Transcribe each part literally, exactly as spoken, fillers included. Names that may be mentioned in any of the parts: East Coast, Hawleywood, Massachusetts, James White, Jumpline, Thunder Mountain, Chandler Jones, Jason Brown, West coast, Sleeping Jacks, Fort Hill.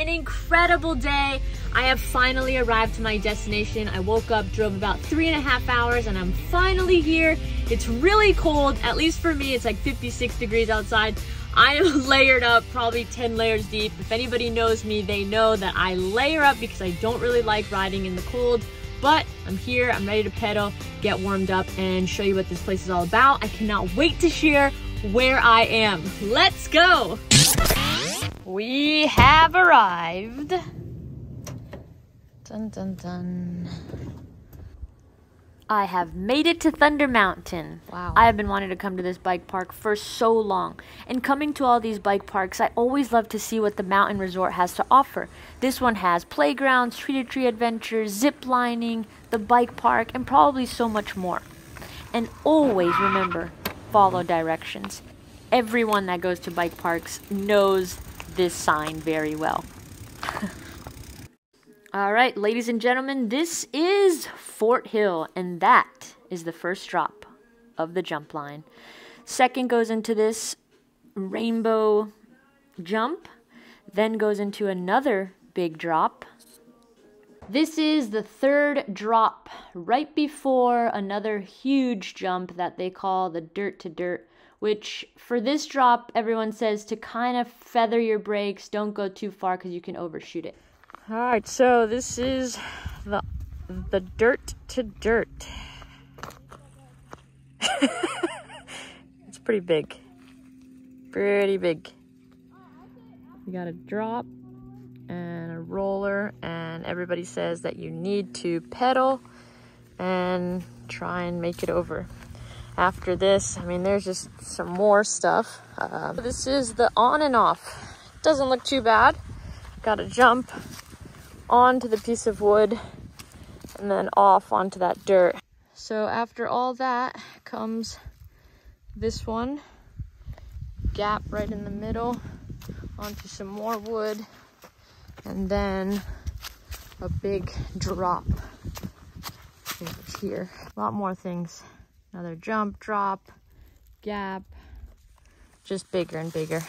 an incredible day. I have finally arrived to my destination. I woke up, drove about three and a half hours, and I'm finally here. It's really cold, at least for me. It's like fifty-six degrees outside. I am layered up, probably ten layers deep. If anybody knows me, they know that I layer up because I don't really like riding in the cold. But I'm here, I'm ready to pedal, get warmed up, and show you what this place is all about. I cannot wait to share where I am. Let's go! We have arrived. Dun dun dun. I have made it to Thunder Mountain. Wow. I have been wanting to come to this bike park for so long. And coming to all these bike parks, I always love to see what the mountain resort has to offer. This one has playgrounds, tree-to-tree adventures, zip lining, the bike park, and probably so much more. And always remember, follow directions. Everyone that goes to bike parks knows this sign very well. All right, ladies and gentlemen, this is Fort Hill, and that is the first drop of the jump line. Second goes into this rainbow jump, then goes into another big drop. This is the third drop, right before another huge jump that they call the dirt to dirt, which for this drop, everyone says to kind of feather your brakes, don't go too far because you can overshoot it. All right, so this is the the dirt to dirt. It's pretty big, pretty big. You got a drop and a roller, and everybody says that you need to pedal and try and make it over. After this, I mean, there's just some more stuff. Um, this is the on and off. Doesn't look too bad. Got a jump onto the piece of wood and then off onto that dirt. So after all that comes this one, gap right in the middle, onto some more wood, and then a big drop here. A lot more things. Another jump, drop, gap, just bigger and bigger.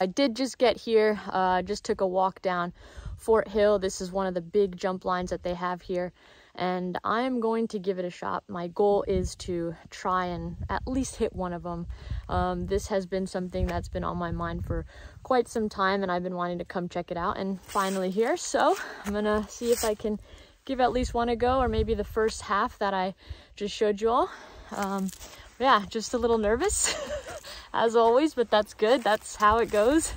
I did just get here, uh, just took a walk down Fort Hill. This is one of the big jump lines that they have here, and I'm going to give it a shot. My goal is to try and at least hit one of them. Um, this has been something that's been on my mind for quite some time, and I've been wanting to come check it out, and finally here. So I'm gonna see if I can give at least one a go, or maybe the first half that I just showed you all. Um, yeah, just a little nervous. As always, but that's good. That's how it goes.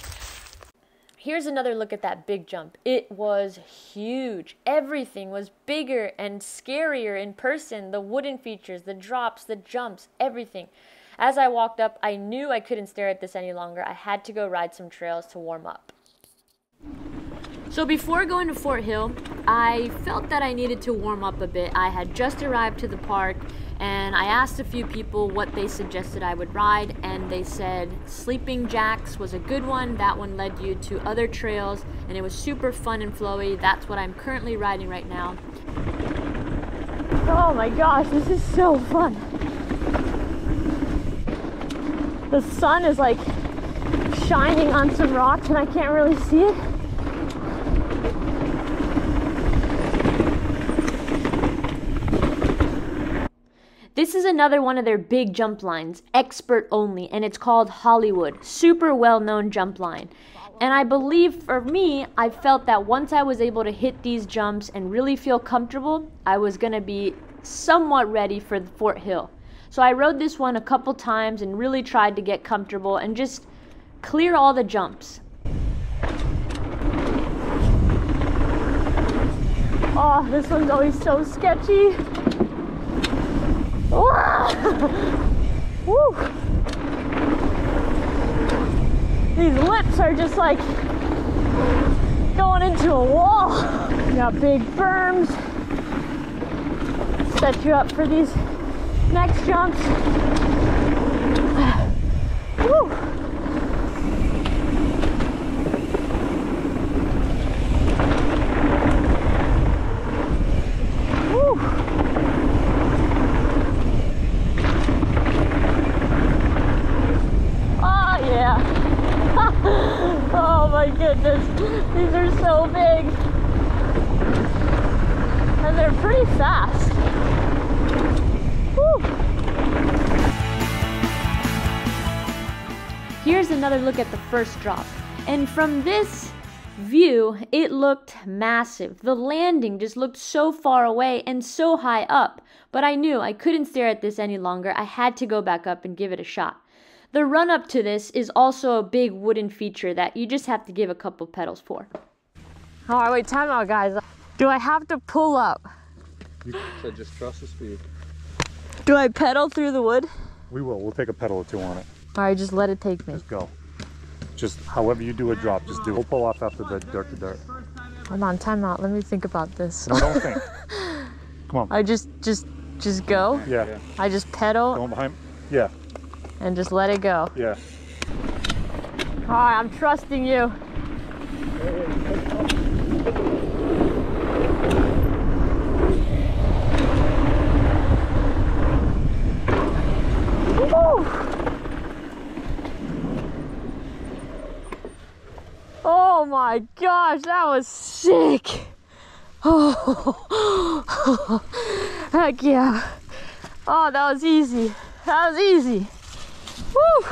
Here's another look at that big jump. It was huge. Everything was bigger and scarier in person. The wooden features, the drops, the jumps, everything. As I walked up, I knew I couldn't stare at this any longer. I had to go ride some trails to warm up. So before going to Fort Hill, I felt that I needed to warm up a bit. I had just arrived to the park, and I asked a few people what they suggested I would ride, and they said Sleeping Jacks was a good one. That one led you to other trails, and it was super fun and flowy. That's what I'm currently riding right now. Oh my gosh, this is so fun. The sun is like shining on some rocks, and I can't really see it. This is another one of their big jump lines, expert only, and it's called Hawleywood. Super well-known jump line. And I believe for me, I felt that once I was able to hit these jumps and really feel comfortable, I was going to be somewhat ready for Fort Hill. So I rode this one a couple times and really tried to get comfortable and just clear all the jumps. Oh, this one's always so sketchy. Woo. These lips are just like going into a wall. You got big berms, set you up for these next jumps. Woo. they're pretty fast. Woo. Here's another look at the first drop, and from this view it looked massive. The landing just looked so far away and so high up, but I knew I couldn't stare at this any longer. I had to go back up and give it a shot. The run-up to this is also a big wooden feature that you just have to give a couple pedals for. All right, wait, time out, guys. Do I have to pull up? You said just trust the speed. Do I pedal through the wood? We will. We'll take a pedal or two on it. All right, just let it take me. Just go. Just however you do a drop, just do it. We'll pull off after the dirt to dirt. Hold on, time out. Let me think about this. No, don't think. Come on. I just, just, just go? Yeah. yeah. I just pedal? Going behind? Yeah. And just let it go. Yeah. All right, I'm trusting you. Woo! Oh my gosh, that was sick. Oh, heck yeah. Oh, that was easy. That was easy. Woo!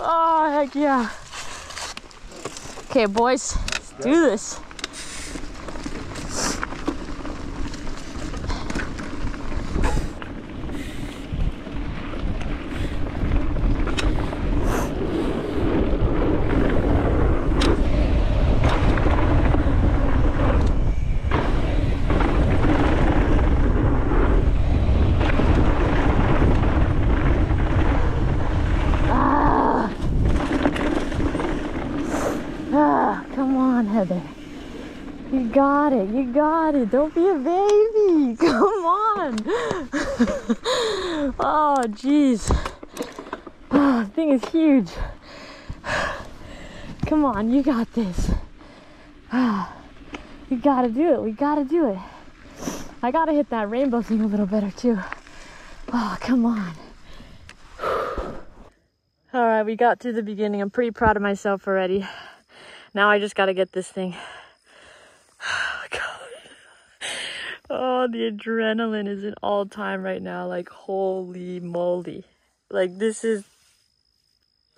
Oh, heck yeah. Okay, boys, let's do this. Got it, you got it. Don't be a baby. Come on. Oh, jeez. Oh, the thing is huge. Come on, you got this. Oh, we gotta do it. We gotta do it. I gotta hit that rainbow thing a little better too. Oh, come on. All right, we got through the beginning. I'm pretty proud of myself already. Now I just gotta get this thing. Oh, the adrenaline is at all time right now. Like, holy moly. Like, this is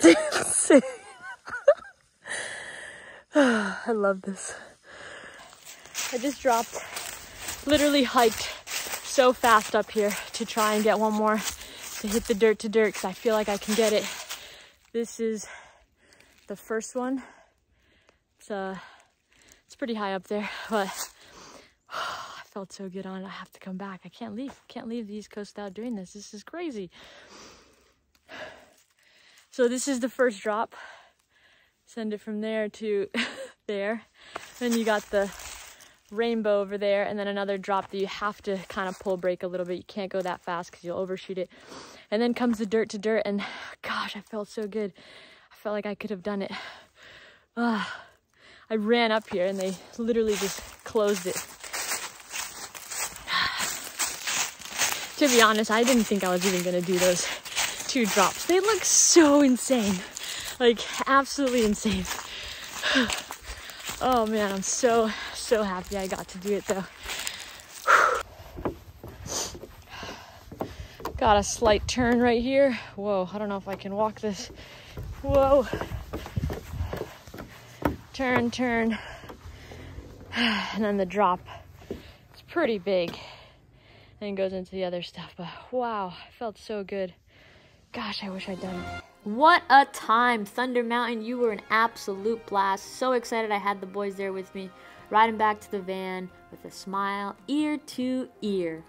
insane. I love this. I just dropped, literally hiked so fast up here to try and get one more to hit the dirt to dirt because I feel like I can get it. This is the first one. It's, uh, it's pretty high up there, but... felt so good on it. I have to come back. I can't leave. Can't leave the East Coast without doing this. This is crazy. So this is the first drop. Send it from there to there. Then you got the rainbow over there, and then another drop that you have to kind of pull brake a little bit. You can't go that fast because you'll overshoot it. And then comes the dirt to dirt, and gosh, I felt so good. I felt like I could have done it. Uh, I ran up here, and they literally just closed it. To be honest, I didn't think I was even gonna do those two drops. They look so insane. Like, absolutely insane. Oh man, I'm so, so happy I got to do it though. Got a slight turn right here. Whoa, I don't know if I can walk this. Whoa. Turn, turn. And then the drop. It's pretty big. And goes into the other stuff, but wow, it felt so good. Gosh, I wish I'd done it. What a time, Thunder Mountain. You were an absolute blast. So excited I had the boys there with me, riding back to the van with a smile, ear to ear.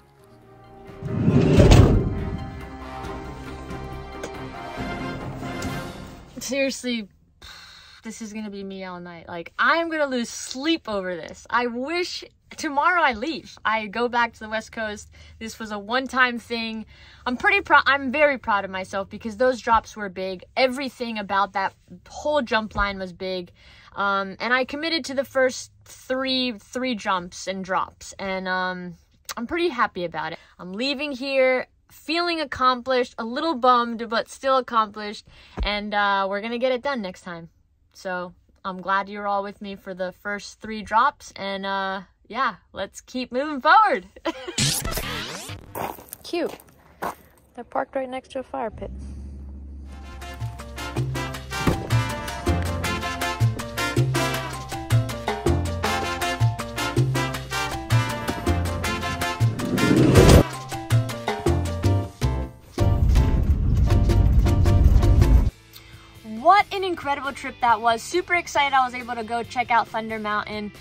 Seriously, this is gonna be me all night. Like, I'm gonna lose sleep over this. I wish tomorrow I leave. I go back to the West Coast. This was a one-time thing. I'm pretty proud. I'm very proud of myself because those drops were big. Everything about that whole jump line was big. Um, and I committed to the first three, three jumps and drops. And um, I'm pretty happy about it. I'm leaving here feeling accomplished, a little bummed, but still accomplished. And uh, we're going to get it done next time. So I'm glad you're all with me for the first three drops, and uh, yeah, let's keep moving forward. Cute. They're parked right next to a fire pit. What an incredible trip that was. Super excited I was able to go check out Thunder Mountain.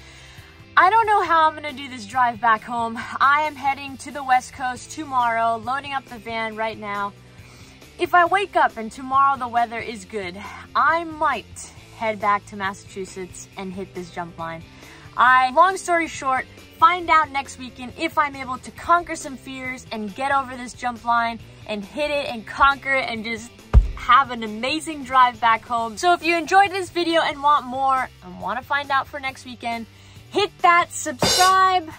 I don't know how I'm gonna do this drive back home. I am heading to the West Coast tomorrow, loading up the van right now. If I wake up and tomorrow the weather is good, I might head back to Massachusetts and hit this jump line. I, long story short, find out next weekend if I'm able to conquer some fears and get over this jump line and hit it and conquer it and just have an amazing drive back home. So if you enjoyed this video and want more and want to find out for next weekend, hit that subscribe,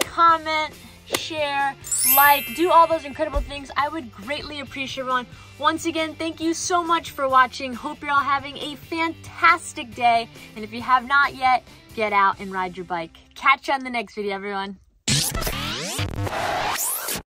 comment, share, like, do all those incredible things. I would greatly appreciate everyone. Once again, thank you so much for watching. Hope you're all having a fantastic day. And if you have not yet, get out and ride your bike. Catch you on the next video, everyone.